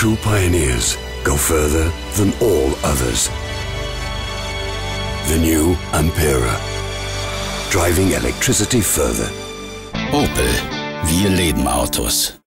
True pioneers go further than all others. The new Ampera. Driving electricity further. Opel. Wir leben Autos.